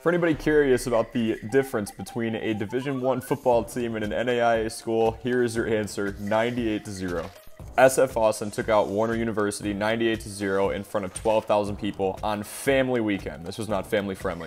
For anybody curious about the difference between a Division I football team and an NAIA school, here is your answer, 98-0. SF Austin took out Warner University 98-0 in front of 12,000 people on family weekend. This was not family friendly.